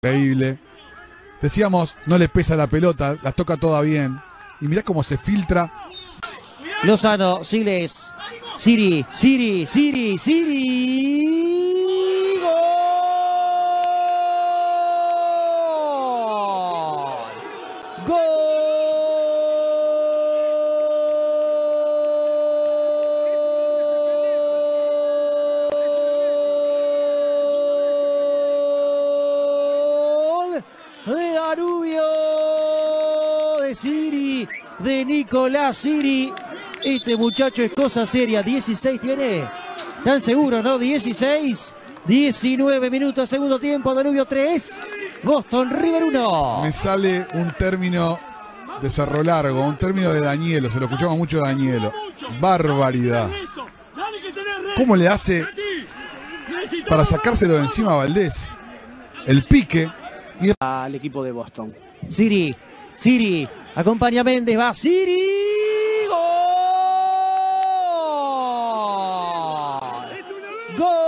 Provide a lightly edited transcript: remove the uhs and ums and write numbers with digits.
Increíble. Decíamos, no le pesa la pelota, la toca toda bien. Y mirá cómo se filtra. Lozano, Siles, Siri. ¡Gol! De Danubio, de Siri, de Nicolás Siri. Este muchacho es cosa seria. 16 tiene, tan seguro, ¿no? 16, 19 minutos, segundo tiempo. Danubio 3, Boston River 1. Me sale un término de Cerro Largo, un término de Danielo, se lo escuchaba mucho a Danielo. Barbaridad. ¿Cómo le hace para sacárselo de encima a Valdés? El pique. Al equipo de Boston. Siri, acompaña a Méndez, va Siri, ¡gol! ¡Gol!